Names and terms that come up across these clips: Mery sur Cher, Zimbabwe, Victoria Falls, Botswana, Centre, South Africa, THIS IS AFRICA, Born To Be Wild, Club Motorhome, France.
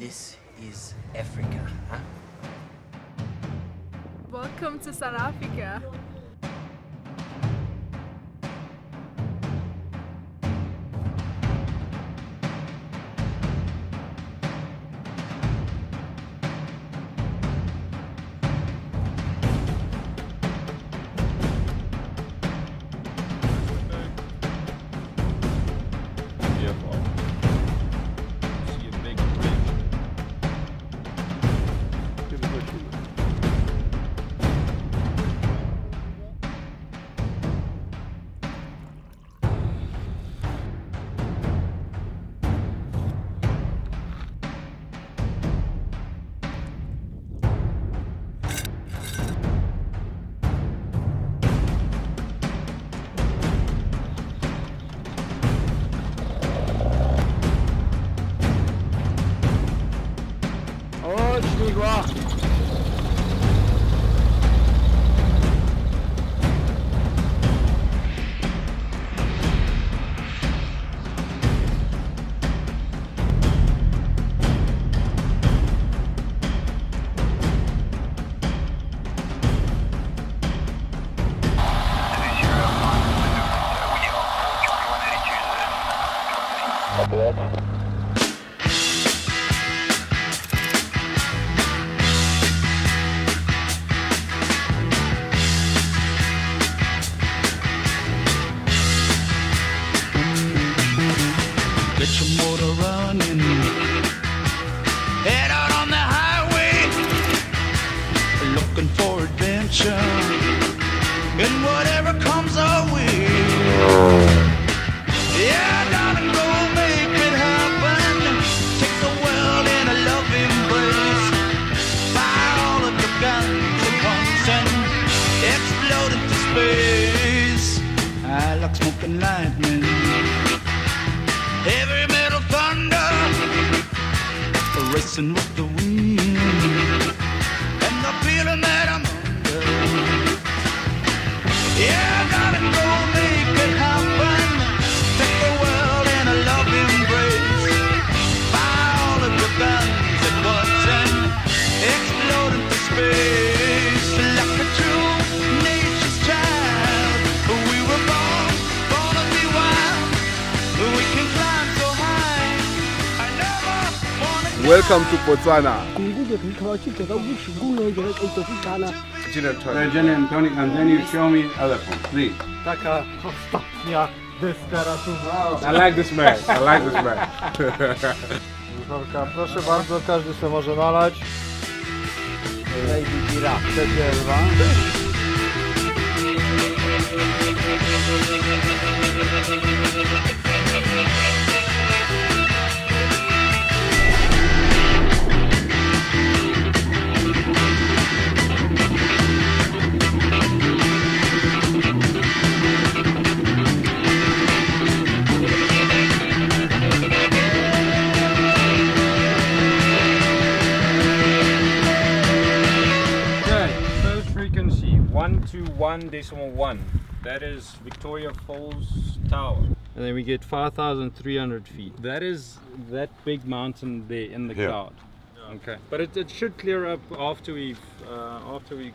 This is Africa. Huh? Welcome to South Africa. And whatever comes our way, yeah, darling, go make it happen. Take the world in a loving embrace. Buy all of the guns and guns and explode into space. I like smoking lightning, heavy metal thunder, racing with the wind, and the feeling that I'm yeah, gotta go make it happen. Take the world in a loving embrace. Buy all of your guns and guns and explode into space. Like a true nature's child, we were born to be wild. We can climb so high. I never wanna die. Welcome to Botswana. Gin and tonic, and then you show me other ones, please. I like this man. I like this man. Proszę bardzo, każdy sobie może nalać. Decimal 1, that is Victoria Falls Tower, and then we get 5,300 feet. That is that big mountain there in the cloud. Yeah. Okay, but it should clear up after we've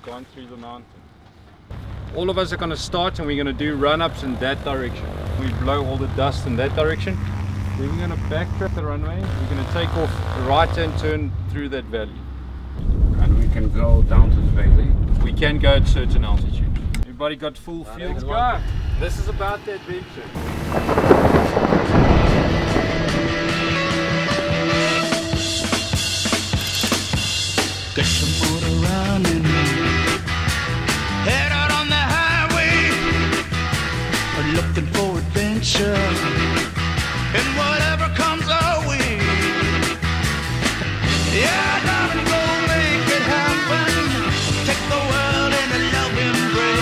gone through the mountain. All of us are going to start, and we're going to do run-ups in that direction. We blow all the dust in that direction. Then we're going to backtrack the runway. We're going to take off right and turn through that valley. And we can go down to the valley. We can go at certain altitude. Everybody got full fuel. Let's go. This is about the adventure. Get your motor running. Head out on the highway. We're looking for adventure. And whatever comes our way. Yeah, darling, go make it happen. Take the world in a loving embrace.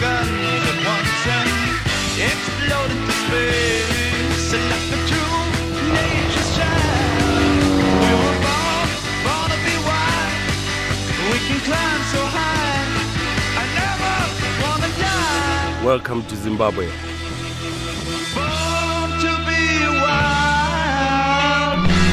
Guns at once and explode into space. And like a true nature's child, we were born to be wild. We can climb so high. I never wanna die. Welcome to Zimbabwe. Born to be wild.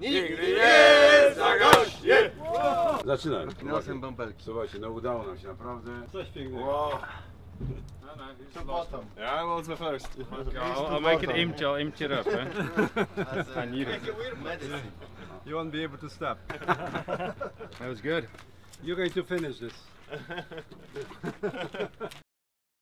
Nigdy nie zagasz się! Zaczynaj. Nosem bąbelki. Słuchajcie, no udało nam się naprawdę. Coś pięknego. Wow. Bottom. Yeah, well, it's the first. I'll make it empty up. I need it. You won't be able to stop. That was good. You're going to finish this.